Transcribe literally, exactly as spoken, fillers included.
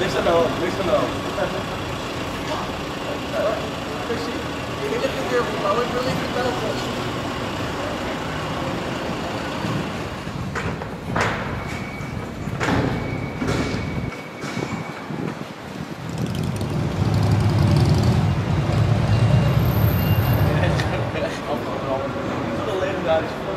Listen up, listen up. You're going to be here for our really good benefits. That's